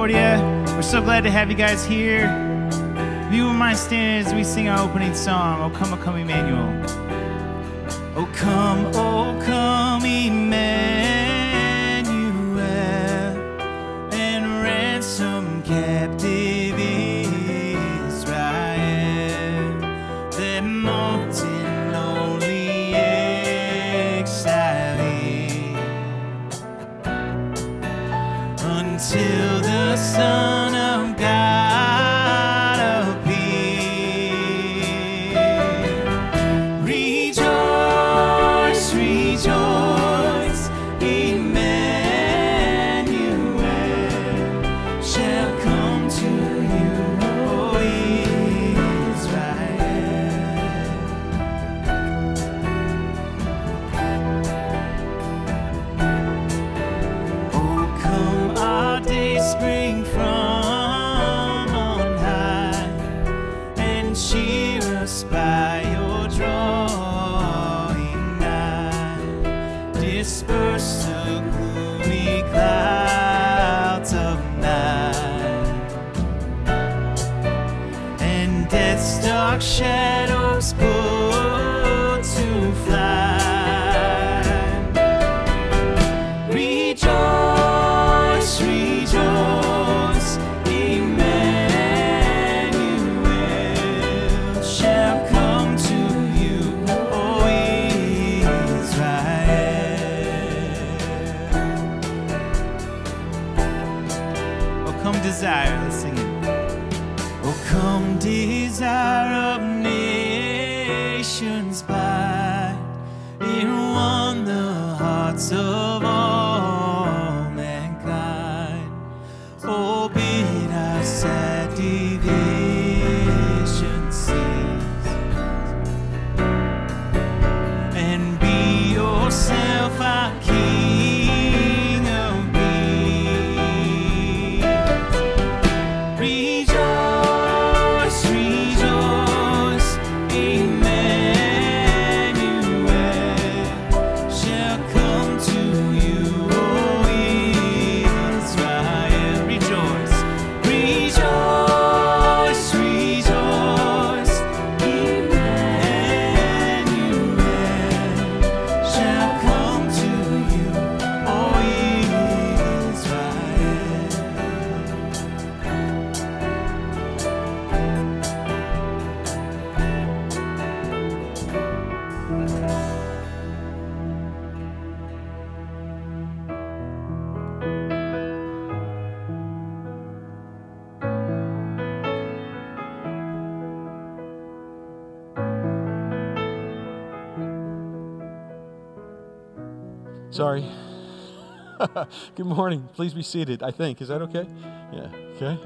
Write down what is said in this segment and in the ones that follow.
Concordia. We're so glad to have you guys here. If you wouldn't mind standing as we sing our opening song, O Come, Emmanuel. O come, Emmanuel, and ransom captive Israel, that mocked in lonely exile, until the Son of God shadows put to fly. Rejoice, rejoice, Emmanuel shall come to you, O Israel. O come, desire, let's sing it. O come, desire of nations by, it won the hearts of all mankind. Oh, bid our sad division cease, and be yourself our King of peace. Rejoice, rejoice. Sorry. Good morning. Please be seated, I think. Is that okay? Yeah. Okay.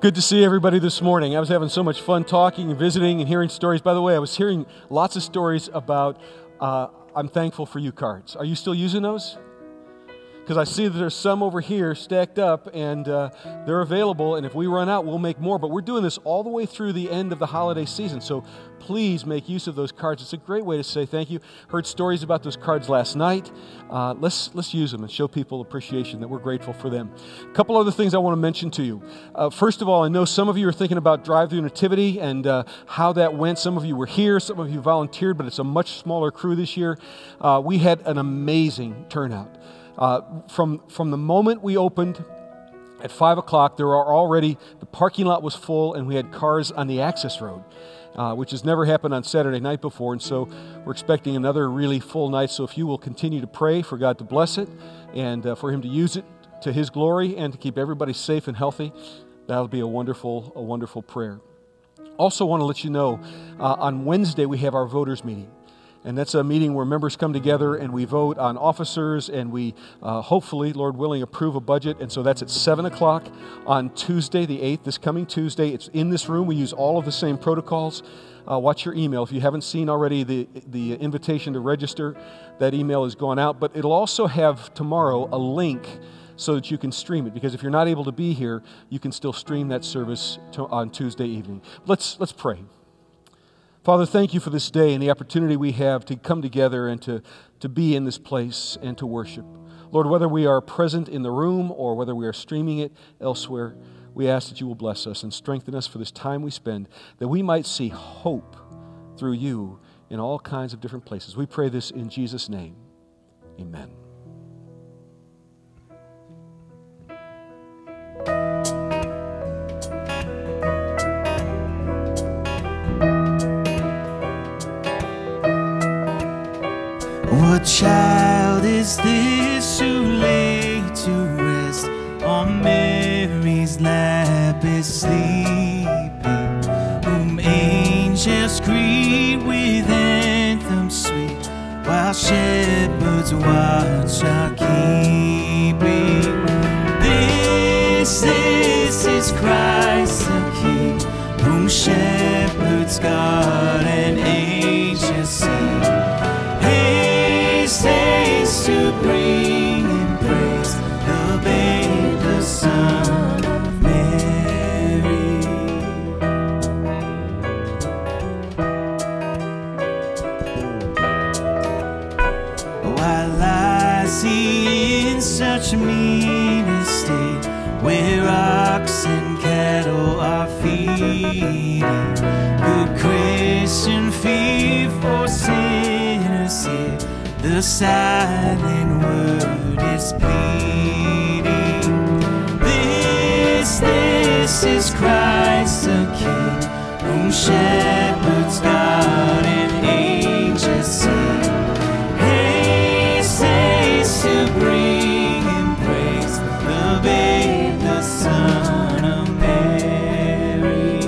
Good to see everybody this morning. I was having so much fun talking and visiting and hearing stories. By the way, I was hearing lots of stories about I'm thankful for you cards. Are you still using those? Because I see that there's some over here stacked up, and they're available, and if we run out, we'll make more. But we're doing this all the way through the end of the holiday season, so please make use of those cards. It's a great way to say thank you. Heard stories about those cards last night. Let's use them and show people appreciation that we're grateful for them. A couple other things I want to mention to you. First of all, I know some of you are thinking about drive-through nativity and how that went. Some of you were here. Some of you volunteered, but it's a much smaller crew this year. We had an amazing turnout. From the moment we opened at 5 o'clock, the parking lot was full, and we had cars on the access road, which has never happened on Saturday night before. And so we're expecting another really full night. So if you will continue to pray for God to bless it and for Him to use it to His glory and to keep everybody safe and healthy, that'll be a wonderful prayer. Also want to let you know, on Wednesday we have our voters meeting. And that's a meeting where members come together and we vote on officers, and we hopefully, Lord willing, approve a budget. And so that's at 7 o'clock on Tuesday the 8th, this coming Tuesday. It's in this room. We use all of the same protocols. Watch your email. If you haven't seen already the invitation to register, that email has gone out. But it'll also have tomorrow a link so that you can stream it, because if you're not able to be here, you can still stream that service on Tuesday evening. Let's pray. Father, thank you for this day and the opportunity we have to come together and to be in this place and to worship. Lord, whether we are present in the room or whether we are streaming it elsewhere, we ask that you will bless us and strengthen us for this time we spend, that we might see hope through you in all kinds of different places. We pray this in Jesus' name. Amen. What child is this who lay to rest on Mary's lap is sleeping, whom angels greet with anthems sweet, while shepherds watch are keeping? This is Christ the King, whom shepherds guard and angels sing. Haste to bring him praise, the babe, the Son of Mary. Why lies he in such mean estate, where ox and cattle are feeding? Good Christian, feed for sinners here. The silent word is pleading. This is Christ the King, whom shepherds guard and angels sing. Haste, haste to bring him praise, the babe, the Son of Mary.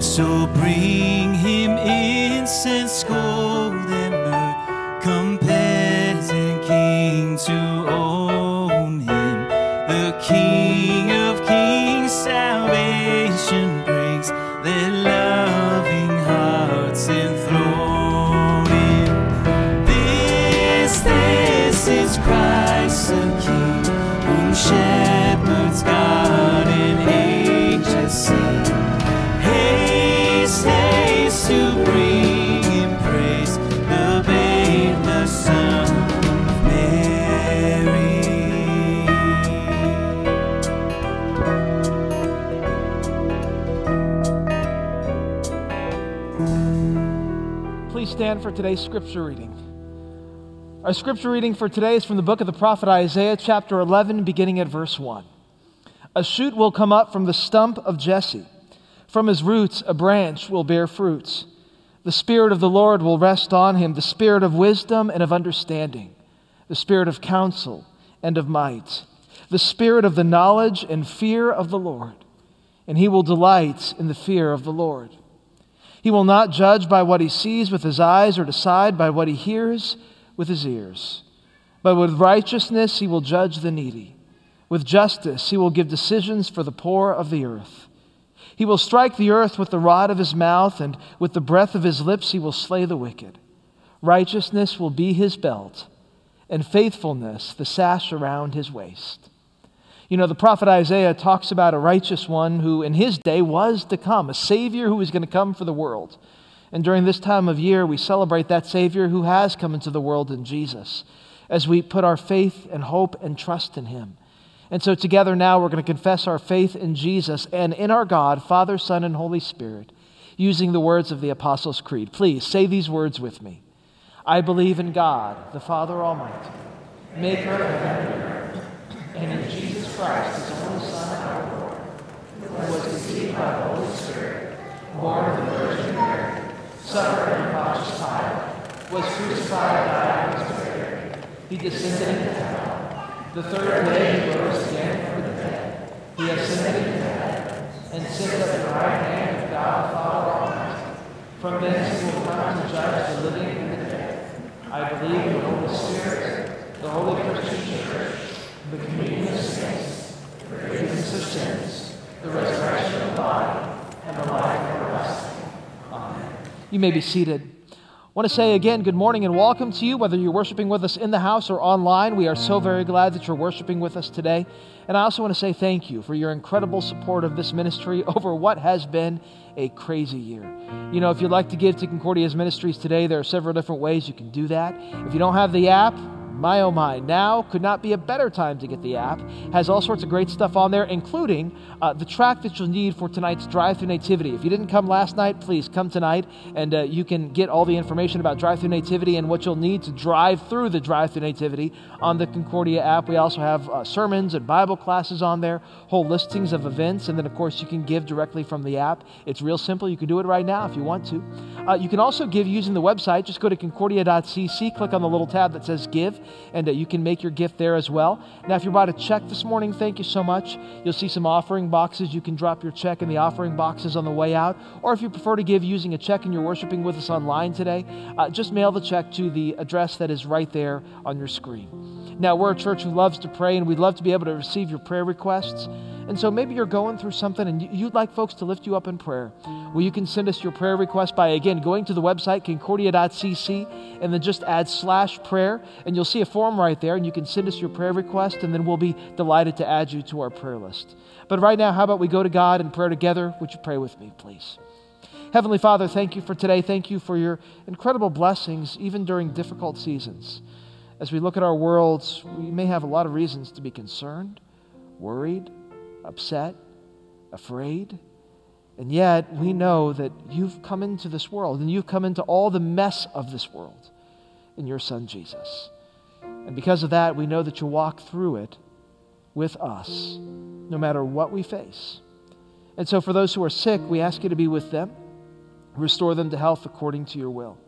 So bring him incense, gold and myrrh, come peasant king to own him. The King of kings salvation brings, their loving hearts enthroned in. This is Christ the King, whom shepherds guard and angels sing. To bring him praise, the babe, the Son of Mary. Please stand for today's scripture reading. Our scripture reading for today is from the book of the prophet Isaiah, chapter 11, beginning at verse 1. A shoot will come up from the stump of Jesse. From his roots, a branch will bear fruits. The Spirit of the Lord will rest on him, the Spirit of wisdom and of understanding, the Spirit of counsel and of might, the Spirit of the knowledge and fear of the Lord. And he will delight in the fear of the Lord. He will not judge by what he sees with his eyes or decide by what he hears with his ears. But with righteousness he will judge the needy. With justice he will give decisions for the poor of the earth. He will strike the earth with the rod of his mouth, and with the breath of his lips he will slay the wicked. Righteousness will be his belt, and faithfulness the sash around his waist. You know, the prophet Isaiah talks about a righteous one who in his day was to come, a Savior who was going to come for the world. And during this time of year, we celebrate that Savior who has come into the world in Jesus, as we put our faith and hope and trust in him. And so together now we're going to confess our faith in Jesus and in our God, Father, Son, and Holy Spirit, using the words of the Apostles' Creed. Please say these words with me. I believe in God, the Father Almighty, maker of heaven and earth, and in Jesus Christ, his only Son, our Lord, who was conceived by the Holy Spirit, born of the Virgin Mary, suffered under Pontius Pilate, was crucified, died, and was buried. He descended into hell. The third day he rose again from the dead. He ascended into heaven and sitteth at the right hand of God the Father Almighty. From thence he will come to judge the living and the dead. I believe in the Holy Spirit, the Holy Christian Church, the communion of saints, the forgiveness of sins, the resurrection of the body, and the life everlasting. Amen. You may be seated. Want to say again, good morning and welcome to you, whether you're worshiping with us in the house or online. We are so very glad that you're worshiping with us today. And I also want to say thank you for your incredible support of this ministry over what has been a crazy year. You know, if you'd like to give to Concordia's ministries today, there are several different ways you can do that. If you don't have the app, my oh my, now could not be a better time to get the app. It has all sorts of great stuff on there, including the track that you'll need for tonight's Drive-Thru Nativity. If you didn't come last night, please come tonight, and you can get all the information about Drive-Thru Nativity and what you'll need to drive through the Drive-Thru Nativity on the Concordia app. We also have sermons and Bible classes on there, whole listings of events, and then, of course, you can give directly from the app. It's real simple. You can do it right now if you want to. You can also give using the website. Just go to concordia.cc, click on the little tab that says Give, and you can make your gift there as well. Now, if you brought a check this morning, thank you so much. You'll see some offering boxes. You can drop your check in the offering boxes on the way out. Or if you prefer to give using a check and you're worshiping with us online today, just mail the check to the address that is right there on your screen. Now, we're a church who loves to pray, and we'd love to be able to receive your prayer requests. And so maybe you're going through something and you'd like folks to lift you up in prayer. Well, you can send us your prayer request by, again, going to the website, concordia.cc, and then just add /prayer, and you'll see a form right there, and you can send us your prayer request, and then we'll be delighted to add you to our prayer list. But right now, how about we go to God in prayer together? Would you pray with me, please? Heavenly Father, thank you for today. Thank you for your incredible blessings, even during difficult seasons. As we look at our worlds, we may have a lot of reasons to be concerned, worried, upset, afraid, and yet we know that you've come into this world and you've come into all the mess of this world in your Son, Jesus. And because of that, we know that you walk through it with us, no matter what we face. And so for those who are sick, we ask you to be with them, restore them to health according to your will.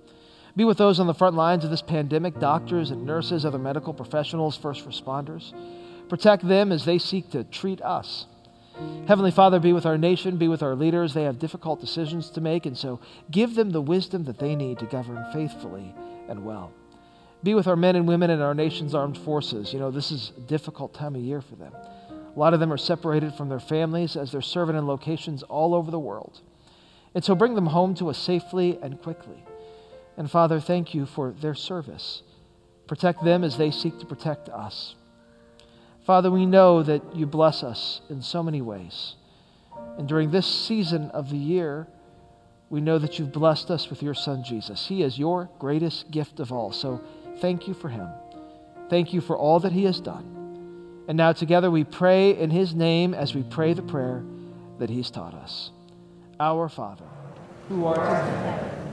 Be with those on the front lines of this pandemic, doctors and nurses, other medical professionals, first responders. Protect them as they seek to treat us. Heavenly Father, be with our nation, be with our leaders. They have difficult decisions to make, and so give them the wisdom that they need to govern faithfully and well. Be with our men and women in our nation's armed forces. You know, this is a difficult time of year for them. A lot of them are separated from their families as they're serving in locations all over the world. And so bring them home to us safely and quickly. And Father, thank you for their service. Protect them as they seek to protect us. Father, we know that you bless us in so many ways. And during this season of the year, we know that you've blessed us with your Son, Jesus. He is your greatest gift of all. So thank you for him. Thank you for all that he has done. And now together we pray in his name as we pray the prayer that he's taught us. Our Father, who art in heaven,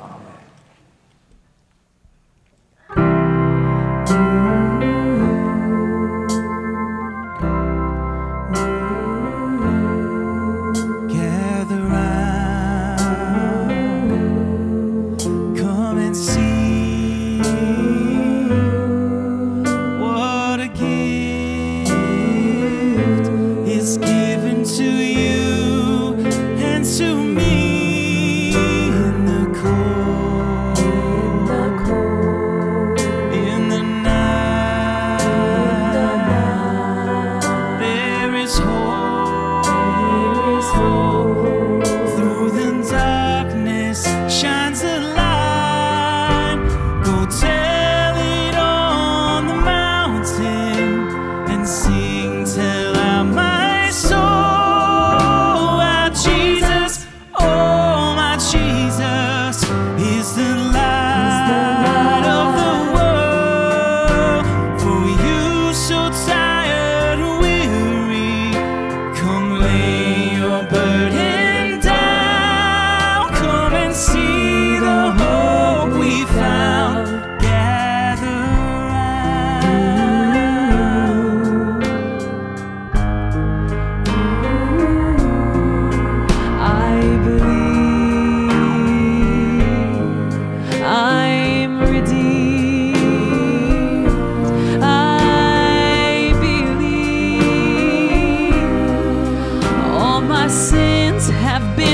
Amen. Given to you and to me.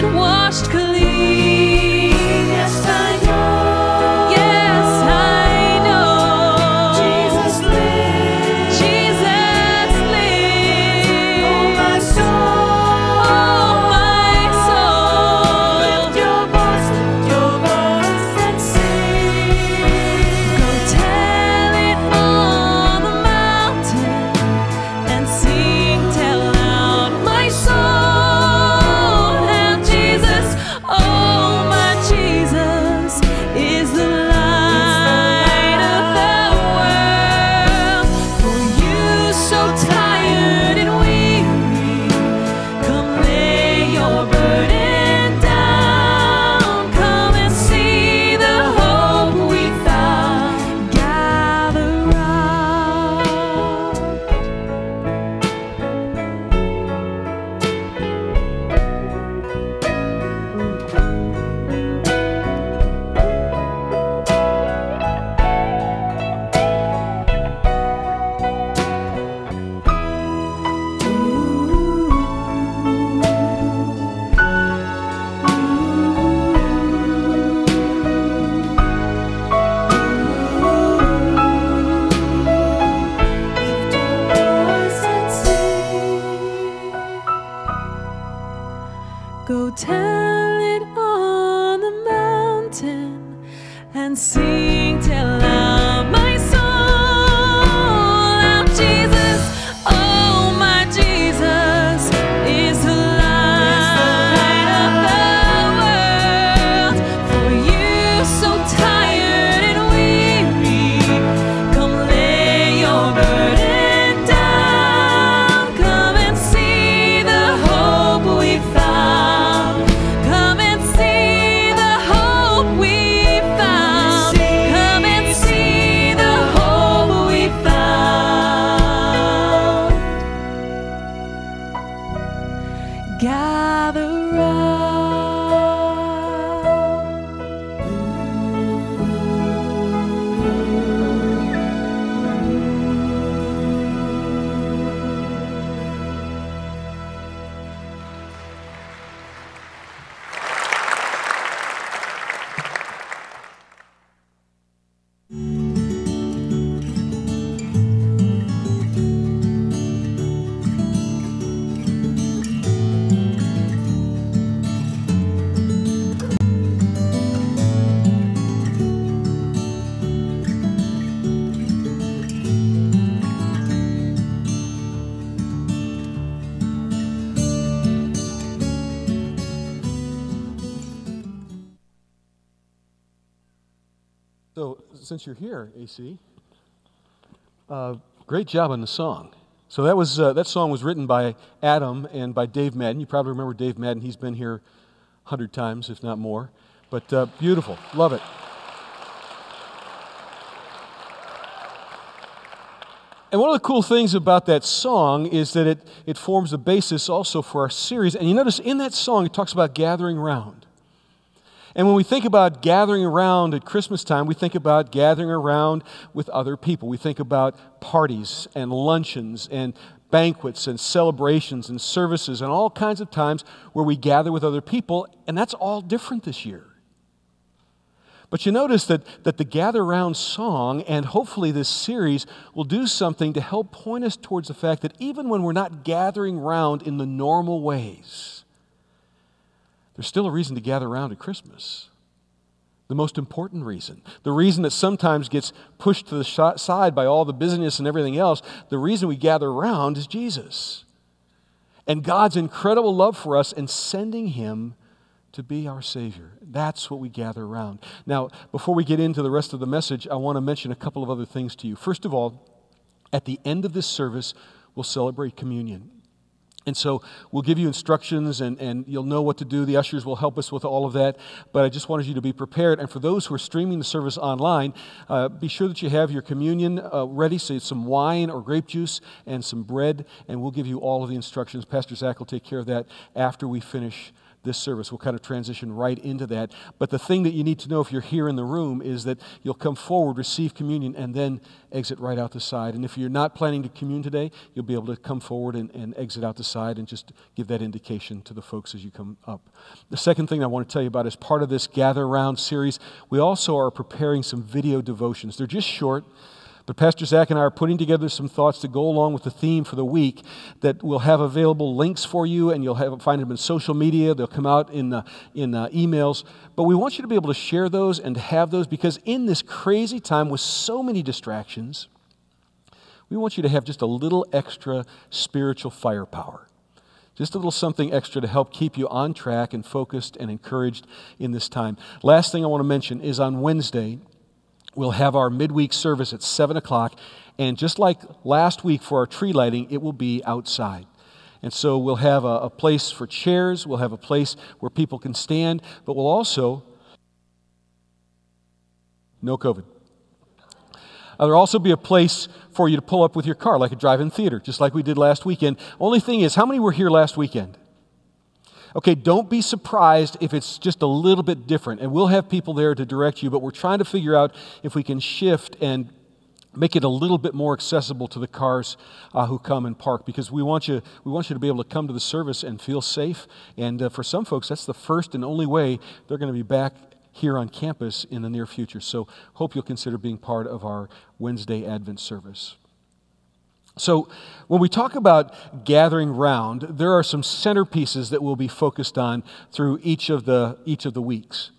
been washed clean. Yes, I know. Yes, I know. Jesus lives. Jesus lives. Oh, my soul. Oh, my soul. Lift your voice and sing. Go tell it on the mountain and sing till out my soul. Go tell it on the mountain and sing till out my soul, out Jesus, oh my Jesus is the light of the world. For you so tired and weary, come lay your burden down, come and see the hope we found. Gather round. So, since you're here, AC, great job on the song. So that was that song was written by Adam and by Dave Madden. You probably remember Dave Madden. He's been here 100 times, if not more. But beautiful. Love it. And one of the cool things about that song is that it forms the basis also for our series. And you notice in that song it talks about gathering around. And when we think about gathering around at Christmas time, we think about gathering around with other people. We think about parties and luncheons and banquets and celebrations and services and all kinds of times where we gather with other people, and that's all different this year. But you notice that the Gather Around song and hopefully this series will do something to help point us towards the fact that even when we're not gathering around in the normal ways, there's still a reason to gather around at Christmas. The most important reason. The reason that sometimes gets pushed to the side by all the busyness and everything else. The reason we gather around is Jesus. And God's incredible love for us and sending Him to be our Savior. That's what we gather around. Now, before we get into the rest of the message, I want to mention a couple of other things to you. First of all, at the end of this service, we'll celebrate communion. And so we'll give you instructions and you'll know what to do. The ushers will help us with all of that. But I just wanted you to be prepared. And for those who are streaming the service online, be sure that you have your communion ready. So it's some wine or grape juice and some bread. And we'll give you all of the instructions. Pastor Zach will take care of that after we finish this service. We'll kind of transition right into that. But the thing that you need to know if you're here in the room is that you'll come forward, receive communion, and then exit right out the side. And if you're not planning to commune today, you'll be able to come forward and exit out the side and just give that indication to the folks as you come up. The second thing I want to tell you about is part of this Gather Round series, we also are preparing some video devotions. They're just short. But Pastor Zach and I are putting together some thoughts to go along with the theme for the week that we'll have available links for you, and you'll find them in social media. They'll come out in emails. But we want you to be able to share those and have those, because in this crazy time with so many distractions, we want you to have just a little extra spiritual firepower. Just a little something extra to help keep you on track and focused and encouraged in this time. Last thing I want to mention is on Wednesday, we'll have our midweek service at 7 o'clock, and just like last week for our tree lighting, it will be outside. And so we'll have a place for chairs, we'll have a place where people can stand, but we'll also, no COVID. There'll also be a place for you to pull up with your car, like a drive-in theater, just like we did last weekend. Only thing is, how many were here last weekend? Okay, don't be surprised if it's just a little bit different, and we'll have people there to direct you, but we're trying to figure out if we can shift and make it a little bit more accessible to the cars who come and park, because we want you to be able to come to the service and feel safe, and for some folks, that's the first and only way they're going to be back here on campus in the near future. So hope you'll consider being part of our Wednesday Advent service. So when we talk about gathering round, there are some centerpieces that we'll be focused on through each of the weeks.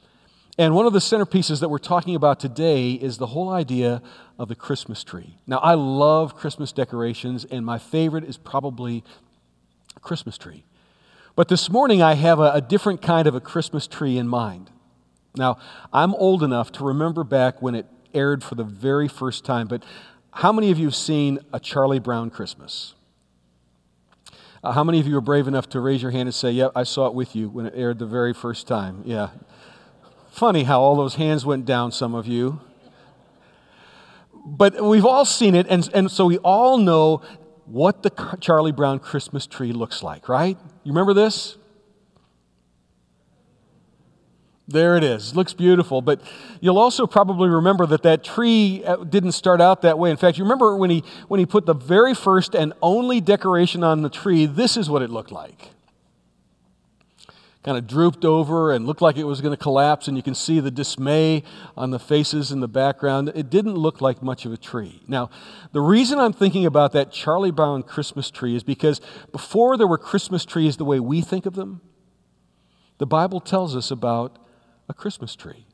And one of the centerpieces that we're talking about today is the whole idea of the Christmas tree. Now, I love Christmas decorations, and my favorite is probably a Christmas tree. But this morning, I have a different kind of a Christmas tree in mind. Now, I'm old enough to remember back when it aired for the very first time, but how many of you have seen A Charlie Brown Christmas? How many of you are brave enough to raise your hand and say, yeah, I saw it with you when it aired the very first time? Yeah. Funny how all those hands went down, some of you. But we've all seen it, and so we all know what the Charlie Brown Christmas tree looks like, right? You remember this? There it is. Looks beautiful. But you'll also probably remember that that tree didn't start out that way. In fact, you remember when he put the very first and only decoration on the tree, this is what it looked like. Kind of drooped over and looked like it was going to collapse, and you can see the dismay on the faces in the background. It didn't look like much of a tree. Now, the reason I'm thinking about that Charlie Brown Christmas tree is because before there were Christmas trees the way we think of them, the Bible tells us about a Christmas tree.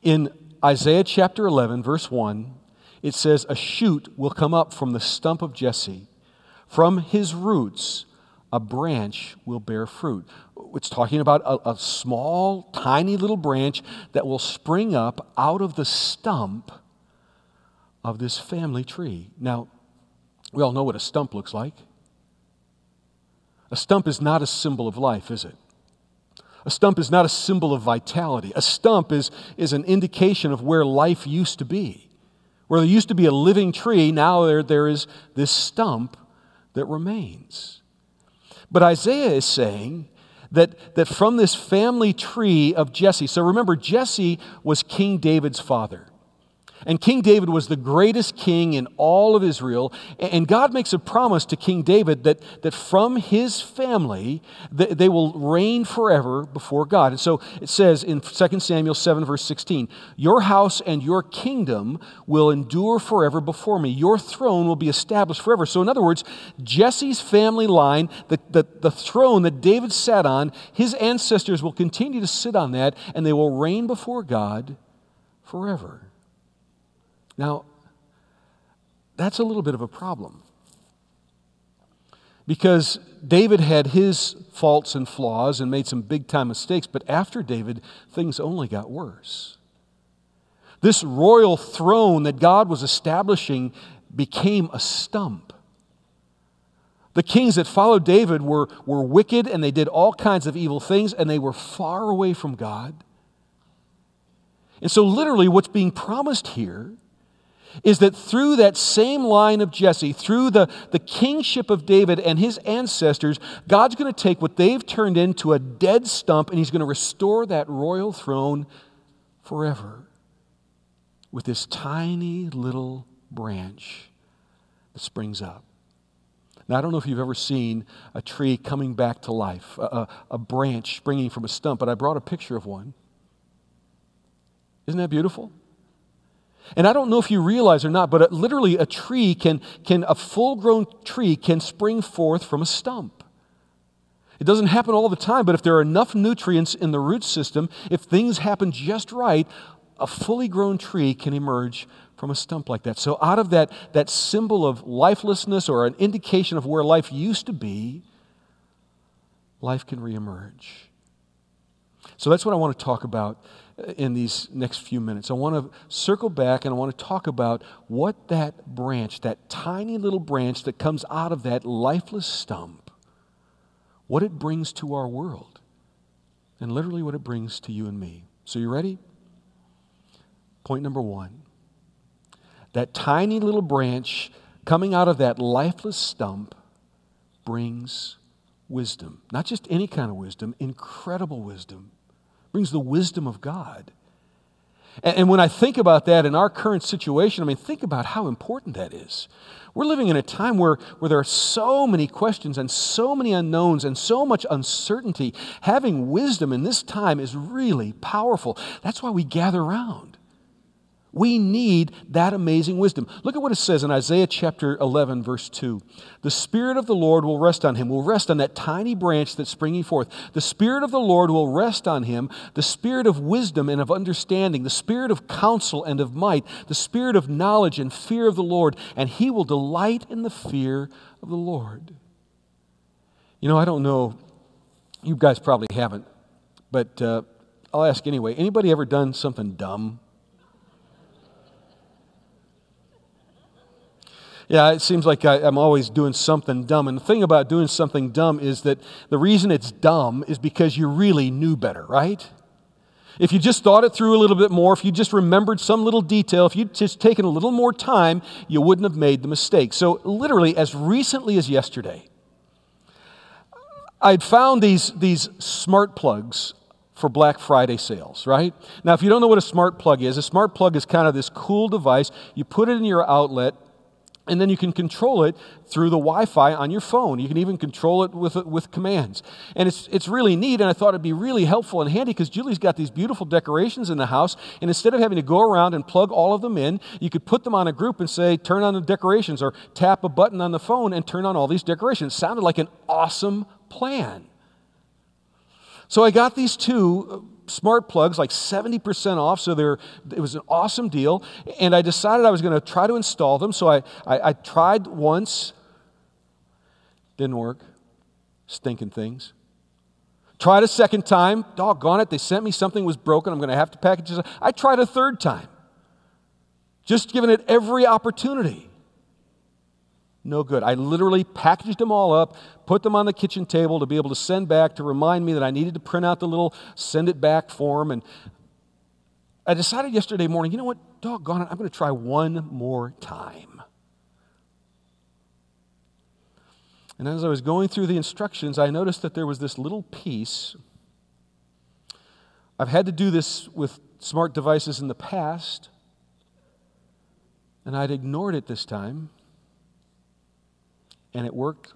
In Isaiah chapter 11, verse 1, it says, "A shoot will come up from the stump of Jesse. From his roots, a branch will bear fruit." It's talking about a small, tiny little branch that will spring up out of the stump of this family tree. Now, we all know what a stump looks like. A stump is not a symbol of life, is it? A stump is not a symbol of vitality. A stump is an indication of where life used to be. Where there used to be a living tree, now there is this stump that remains. But Isaiah is saying that from this family tree of Jesse, so remember, Jesse was King David's father. And King David was the greatest king in all of Israel. And God makes a promise to King David that from his family, they will reign forever before God. And so it says in 2 Samuel 7, verse 16, "Your house and your kingdom will endure forever before me. Your throne will be established forever." So in other words, Jesse's family line, the throne that David sat on, his ancestors will continue to sit on that, and they will reign before God forever. Now, that's a little bit of a problem, because David had his faults and flaws and made some big-time mistakes, but after David, things only got worse. This royal throne that God was establishing became a stump. The kings that followed David were wicked, and they did all kinds of evil things, and they were far away from God. And so literally what's being promised here is that through that same line of Jesse, through the kingship of David and his ancestors, God's going to take what they've turned into a dead stump and he's going to restore that royal throne forever with this tiny little branch that springs up. Now, I don't know if you've ever seen a tree coming back to life, a branch springing from a stump, but I brought a picture of one. Isn't that beautiful? And I don't know if you realize or not, but literally a tree a full-grown tree can spring forth from a stump. It doesn't happen all the time, but if there are enough nutrients in the root system, if things happen just right, a fully grown tree can emerge from a stump like that. So out of that symbol of lifelessness or an indication of where life used to be, life can reemerge. So that's what I want to talk about in these next few minutes. I want to circle back and I want to talk about what that branch, that tiny little branch that comes out of that lifeless stump, what it brings to our world, and literally what it brings to you and me. So you ready? Point number one. That tiny little branch coming out of that lifeless stump brings wisdom. Not just any kind of wisdom, incredible wisdom. Brings the wisdom of God. And when I think about that in our current situation, I mean, think about how important that is. We're living in a time where there are so many questions and so many unknowns and so much uncertainty. Having wisdom in this time is really powerful. That's why we gather around. We need that amazing wisdom. Look at what it says in Isaiah chapter 11, verse 2. The Spirit of the Lord will rest on him, will rest on that tiny branch that's springing forth. The Spirit of the Lord will rest on him, the Spirit of wisdom and of understanding, the Spirit of counsel and of might, the Spirit of knowledge and fear of the Lord, and he will delight in the fear of the Lord. You know, I don't know, you guys probably haven't, but I'll ask anyway. Anybody ever done something dumb? Yeah, it seems like I'm always doing something dumb. And the thing about doing something dumb is that the reason it's dumb is because you really knew better, right? If you just thought it through a little bit more, if you just remembered some little detail, if you'd just taken a little more time, you wouldn't have made the mistake. So literally, as recently as yesterday, I'd found these smart plugs for Black Friday sales, right? Now, if you don't know what a smart plug is kind of this cool device. You put it in your outlet, and then you can control it through the Wi-Fi on your phone. You can even control it with commands. And it's really neat, and I thought it'd be really helpful and handy because Julie's got these beautiful decorations in the house, and instead of having to go around and plug all of them in, you could put them on a group and say, turn on the decorations, or tap a button on the phone and turn on all these decorations. It sounded like an awesome plan. So I got these two smart plugs, like 70% off, so it was an awesome deal, and I decided I was going to try to install them, so I tried once, didn't work, stinking things. Tried a second time, doggone it, they sent me something was broken, I'm going to have to package it. I tried a third time, just giving it every opportunity. No good. I literally packaged them all up, put them on the kitchen table to be able to send back, to remind me that I needed to print out the little send it back form. And I decided yesterday morning, you know what, doggone it, I'm going to try one more time. And as I was going through the instructions, I noticed that there was this little piece. I've had to do this with smart devices in the past, and I'd ignored it this time. And it worked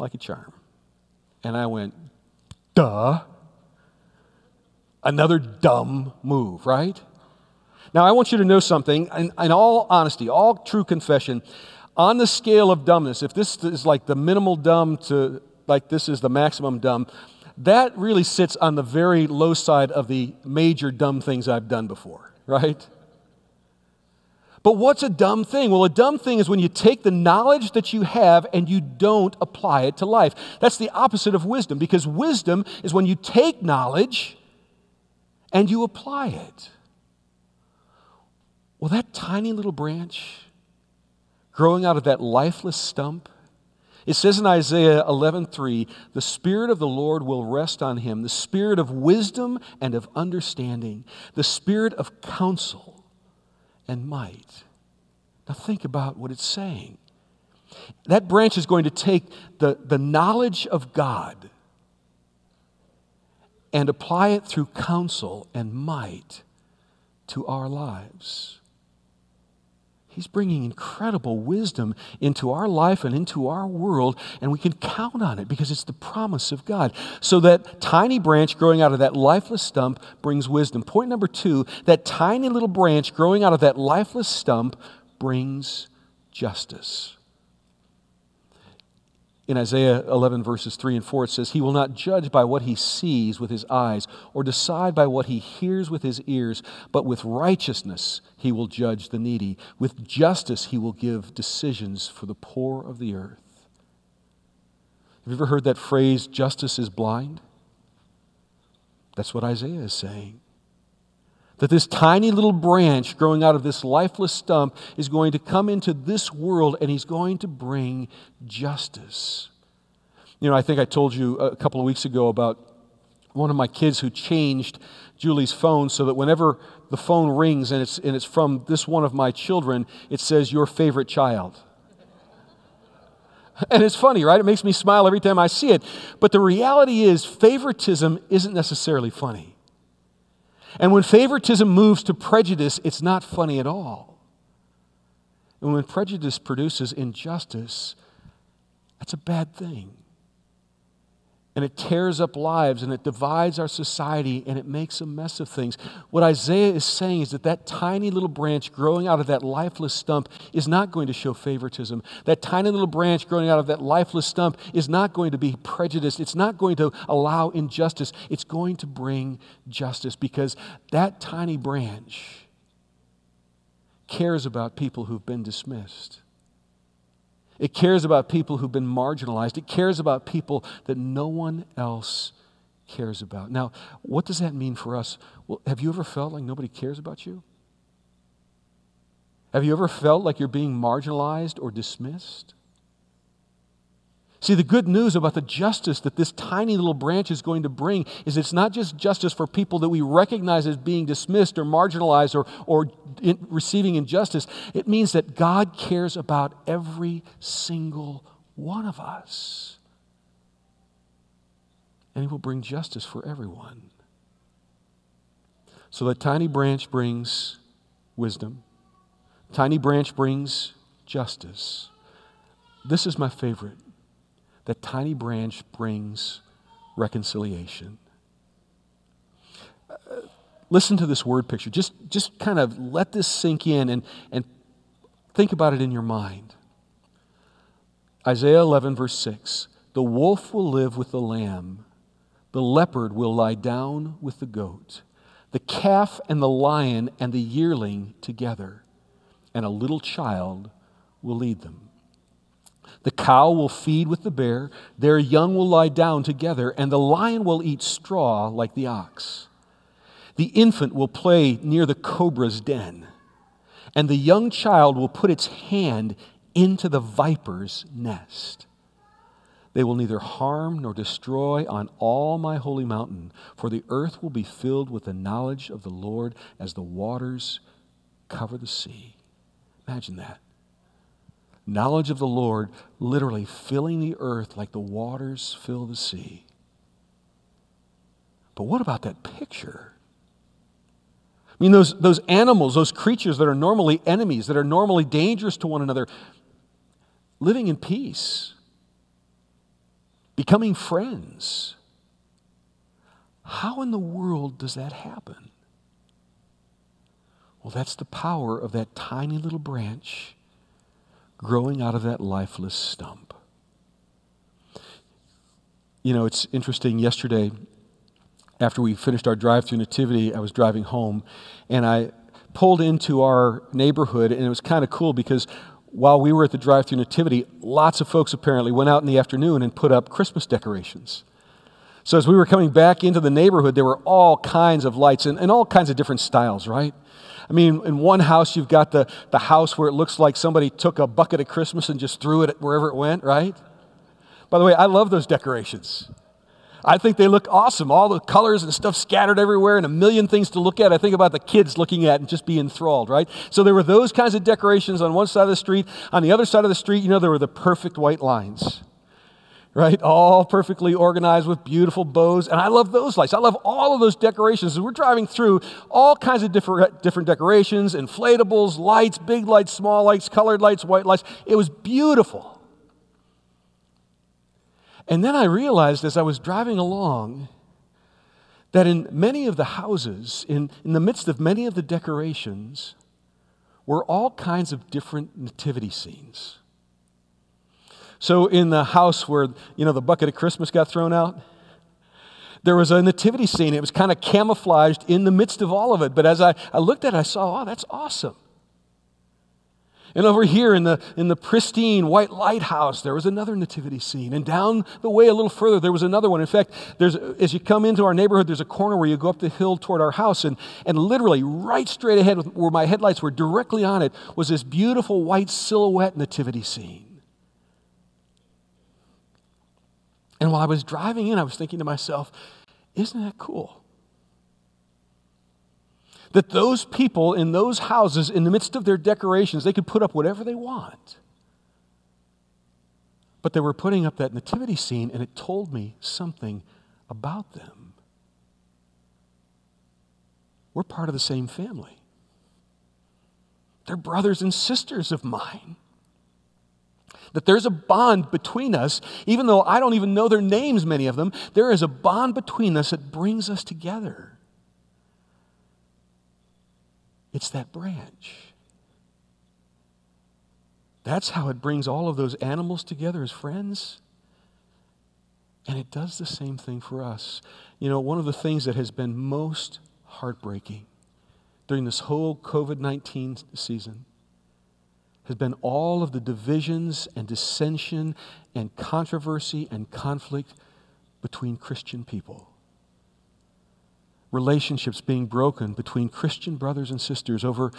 like a charm. And I went, duh. Another dumb move, right? Now, I want you to know something. In all honesty, all true confession, on the scale of dumbness, if this is like the minimal dumb to like this is the maximum dumb, that really sits on the very low side of the major dumb things I've done before, right? But what's a dumb thing? Well, a dumb thing is when you take the knowledge that you have and you don't apply it to life. That's the opposite of wisdom, because wisdom is when you take knowledge and you apply it. Well, that tiny little branch growing out of that lifeless stump, it says in Isaiah 11:3, the Spirit of the Lord will rest on him, the Spirit of wisdom and of understanding, the Spirit of counsel and might, Now think about what it's saying. That branch is going to take the knowledge of God and apply it through counsel and might to our lives. He's bringing incredible wisdom into our life and into our world, and we can count on it because it's the promise of God. So that tiny branch growing out of that lifeless stump brings wisdom. Point number two, that tiny little branch growing out of that lifeless stump brings justice. In Isaiah 11, verses 3 and 4, it says, "He will not judge by what he sees with his eyes, or decide by what he hears with his ears, but with righteousness he will judge the needy. With justice he will give decisions for the poor of the earth." Have you ever heard that phrase, justice is blind? That's what Isaiah is saying. That this tiny little branch growing out of this lifeless stump is going to come into this world and he's going to bring justice. You know, I think I told you a couple of weeks ago about one of my kids who changed Julie's phone so that whenever the phone rings and it's from this one of my children, it says, "Your favorite child." And it's funny, right? It makes me smile every time I see it. But the reality is, favoritism isn't necessarily funny. And when favoritism moves to prejudice, it's not funny at all. And when prejudice produces injustice, that's a bad thing. And it tears up lives, and it divides our society, and it makes a mess of things. What Isaiah is saying is that that tiny little branch growing out of that lifeless stump is not going to show favoritism. That tiny little branch growing out of that lifeless stump is not going to be prejudiced. It's not going to allow injustice. It's going to bring justice, because that tiny branch cares about people who've been dismissed. It cares about people who've been marginalized. It cares about people that no one else cares about. Now, what does that mean for us? Well, have you ever felt like nobody cares about you? Have you ever felt like you're being marginalized or dismissed? See, the good news about the justice that this tiny little branch is going to bring is it's not just justice for people that we recognize as being dismissed or marginalized or receiving injustice. It means that God cares about every single one of us. And He will bring justice for everyone. So the tiny branch brings wisdom. Tiny branch brings justice. This is my favorite. That tiny branch brings reconciliation. Listen to this word picture. Just kind of let this sink in and think about it in your mind. Isaiah 11, verse 6. "The wolf will live with the lamb. The leopard will lie down with the goat. The calf and the lion and the yearling together. And a little child will lead them. The cow will feed with the bear, their young will lie down together, and the lion will eat straw like the ox. The infant will play near the cobra's den, and the young child will put its hand into the viper's nest. They will neither harm nor destroy on all my holy mountain, for the earth will be filled with the knowledge of the Lord as the waters cover the sea." Imagine that. Knowledge of the Lord literally filling the earth like the waters fill the sea. But what about that picture? I mean, those animals, those creatures that are normally enemies, that are normally dangerous to one another, living in peace, becoming friends. How in the world does that happen? Well, that's the power of that tiny little branch growing out of that lifeless stump. You know, it's interesting. Yesterday, after we finished our drive through Nativity, I was driving home, and I pulled into our neighborhood, and it was kind of cool because while we were at the drive through Nativity, lots of folks apparently went out in the afternoon and put up Christmas decorations. So as we were coming back into the neighborhood, there were all kinds of lights and all kinds of different styles, right? I mean, in one house, you've got the house where it looks like somebody took a bucket of Christmas and just threw it wherever it went, right? By the way, I love those decorations. I think they look awesome. All the colors and stuff scattered everywhere and a million things to look at. I think about the kids looking at and just be enthralled, right? So there were those kinds of decorations on one side of the street. On the other side of the street, you know, there were the perfect white lines, right? All perfectly organized with beautiful bows. And I love those lights. I love all of those decorations. We're driving through all kinds of different decorations, inflatables, lights, big lights, small lights, colored lights, white lights. It was beautiful. And then I realized as I was driving along that in many of the houses, in the midst of many of the decorations, were all kinds of different nativity scenes. So in the house where, you know, the bucket of Christmas got thrown out, there was a nativity scene. It was kind of camouflaged in the midst of all of it. But as I looked at it, I saw, oh, that's awesome. And over here in the pristine white lighthouse, there was another nativity scene. And down the way a little further, there was another one. In fact, as you come into our neighborhood, there's a corner where you go up the hill toward our house. And literally right straight ahead, where my headlights were directly on it, was this beautiful white silhouette nativity scene. And while I was driving in, I was thinking to myself, isn't that cool? That those people in those houses, in the midst of their decorations, they could put up whatever they want. But they were putting up that nativity scene, and it told me something about them. We're part of the same family. They're brothers and sisters of mine. That there's a bond between us, even though I don't even know their names, many of them, there is a bond between us that brings us together. It's that branch. That's how it brings all of those animals together as friends. And it does the same thing for us. You know, one of the things that has been most heartbreaking during this whole COVID-19 season has been all of the divisions and dissension and controversy and conflict between Christian people. Relationships being broken between Christian brothers and sisters over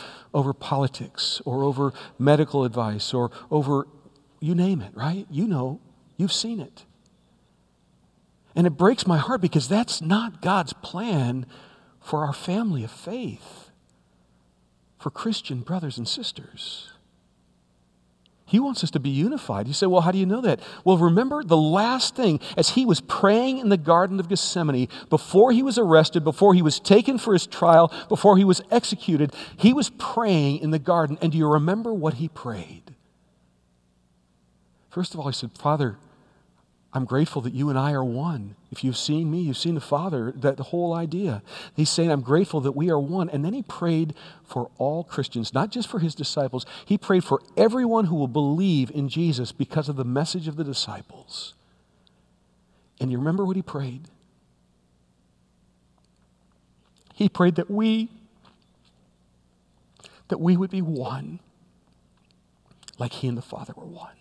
politics or over medical advice or over, you name it, right? You know, you've seen it. And it breaks my heart because that's not God's plan for our family of faith, for Christian brothers and sisters. He wants us to be unified. You say, well, how do you know that? Well, remember the last thing, as he was praying in the Garden of Gethsemane, before he was arrested, before he was taken for his trial, before he was executed, he was praying in the garden. And do you remember what he prayed? First of all, he said, Father, I'm grateful that you and I are one. If you've seen me, you've seen the Father, that whole idea. He's saying, I'm grateful that we are one. And then he prayed for all Christians, not just for his disciples. He prayed for everyone who will believe in Jesus because of the message of the disciples. And you remember what he prayed? He prayed that we would be one, like he and the Father were one.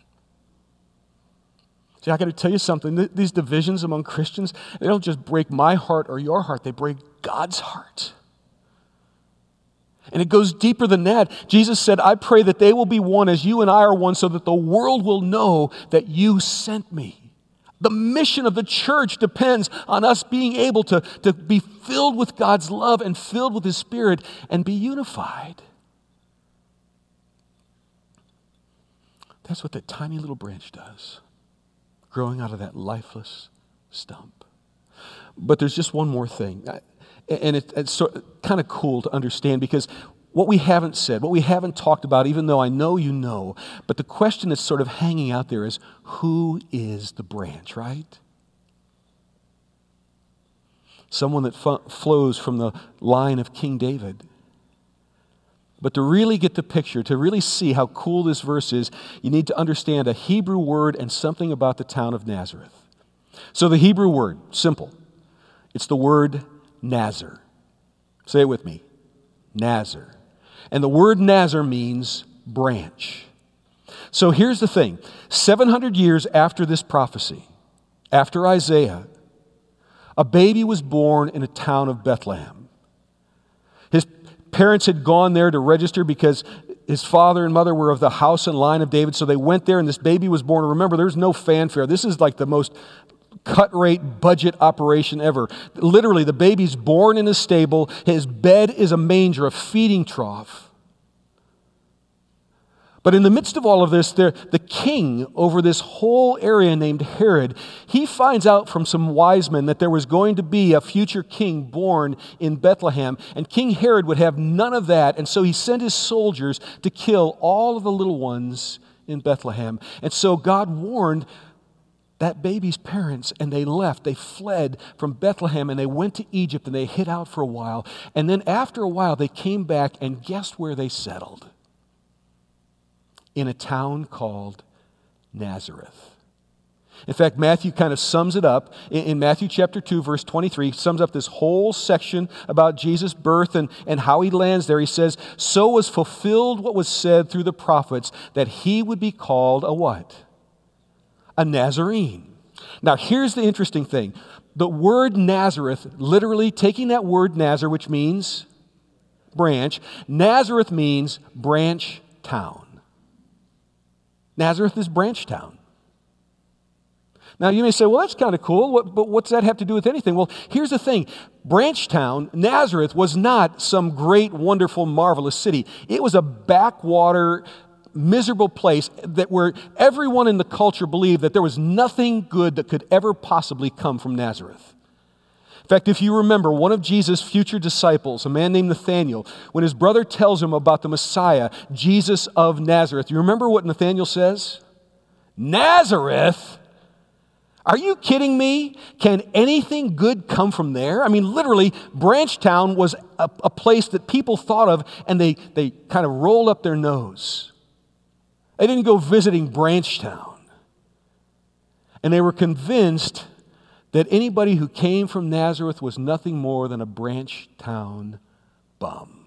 See, I got to tell you something. These divisions among Christians, they don't just break my heart or your heart. They break God's heart. And it goes deeper than that. Jesus said, I pray that they will be one as you and I are one so that the world will know that you sent me. The mission of the church depends on us being able to be filled with God's love and filled with His Spirit and be unified. That's what that tiny little branch does. Growing out of that lifeless stump. But there's just one more thing. And it's kind of cool to understand because what we haven't said, what we haven't talked about, even though I know you know, but the question that's sort of hanging out there is, who is the branch, right? Someone that flows from the line of King David. But to really get the picture, to really see how cool this verse is, you need to understand a Hebrew word and something about the town of Nazareth. So the Hebrew word, simple. It's the word Nazir. Say it with me. Nazir. And the word Nazir means branch. So here's the thing. 700 years after this prophecy, after Isaiah, a baby was born in a town of Bethlehem. His parents had gone there to register because his father and mother were of the house and line of David, so they went there and this baby was born. Remember, there's no fanfare. This is like the most cut-rate budget operation ever. Literally, the baby's born in a stable. His bed is a manger, a feeding trough. But in the midst of all of this, the king over this whole area named Herod, he finds out from some wise men that there was going to be a future king born in Bethlehem, and King Herod would have none of that, and so he sent his soldiers to kill all of the little ones in Bethlehem. And so God warned that baby's parents, and they left. They fled from Bethlehem, and they went to Egypt, and they hid out for a while. And then after a while, they came back, and guess where they settled? In a town called Nazareth. In fact, Matthew kind of sums it up. In Matthew chapter 2, verse 23, he sums up this whole section about Jesus' birth and how he lands there. He says, "So was fulfilled what was said through the prophets, that he would be called a what? A Nazarene." Now, here's the interesting thing. The word Nazareth, literally taking that word Nazar, which means branch, Nazareth means branch town. Nazareth is branch town. Now, you may say, well, that's kind of cool, but what's that have to do with anything? Well, here's the thing. Branch town, Nazareth, was not some great, wonderful, marvelous city. It was a backwater, miserable place that where everyone in the culture believed that there was nothing good that could ever possibly come from Nazareth. In fact, if you remember, one of Jesus' future disciples, a man named Nathanael, when his brother tells him about the Messiah, Jesus of Nazareth, you remember what Nathanael says? "Nazareth? Are you kidding me? Can anything good come from there?" I mean, literally, Branch Town was a place that people thought of, and they kind of rolled up their nose. They didn't go visiting Branch Town. And they were convinced that anybody who came from Nazareth was nothing more than a branch town bum.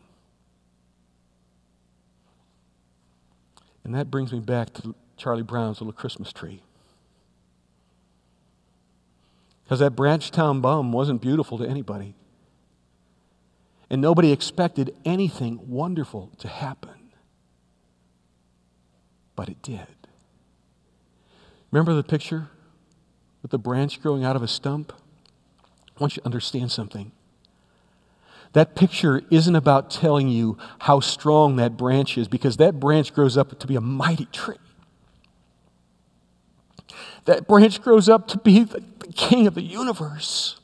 And that brings me back to Charlie Brown's little Christmas tree. Because that branch town bum wasn't beautiful to anybody. And nobody expected anything wonderful to happen. But it did. Remember the picture? With a branch growing out of a stump? I want you to understand something. That picture isn't about telling you how strong that branch is, because that branch grows up to be a mighty tree. That branch grows up to be the king of the universe.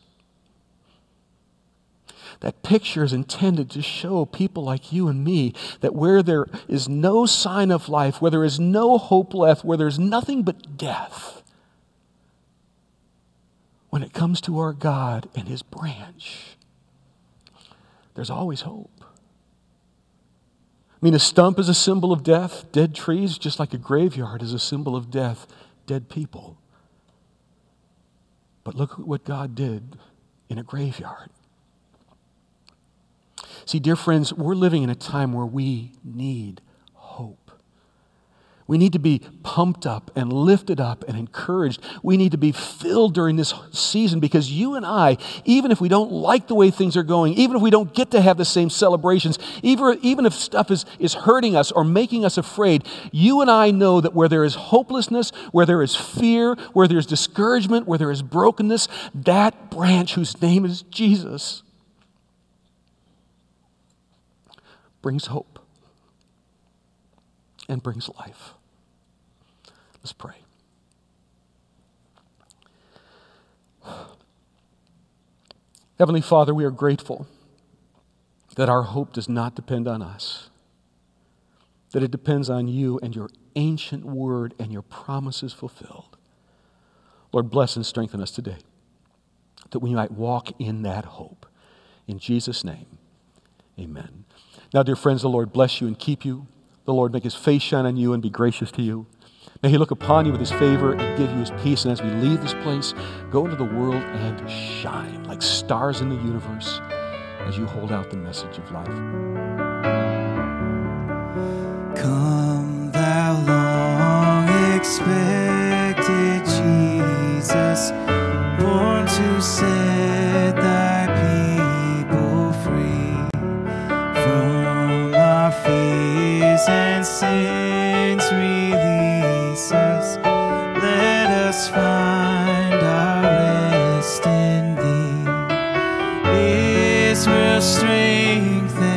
That picture is intended to show people like you and me that where there is no sign of life, where there is no hope left, where there's nothing but death, when it comes to our God and his branch, there's always hope. I mean, a stump is a symbol of death, dead trees, just like a graveyard is a symbol of death, dead people. But look at what God did in a graveyard. See, dear friends, we're living in a time where we need hope. We need to be pumped up and lifted up and encouraged. We need to be filled during this season, because you and I, even if we don't like the way things are going, even if we don't get to have the same celebrations, even if stuff is hurting us or making us afraid, you and I know that where there is hopelessness, where there is fear, where there's discouragement, where there is brokenness, that branch whose name is Jesus brings hope and brings life. Let's pray. Heavenly Father, we are grateful that our hope does not depend on us, that it depends on you and your ancient word and your promises fulfilled. Lord, bless and strengthen us today, that we might walk in that hope. In Jesus' name, amen. Now, dear friends, the Lord bless you and keep you. The Lord make his face shine on you and be gracious to you. May he look upon you with his favor and give you his peace. And as we leave this place, go into the world and shine like stars in the universe as you hold out the message of life. Come, thou long-expected Jesus, born to set thy people free from our fears and sins. Release us, let us find our strength.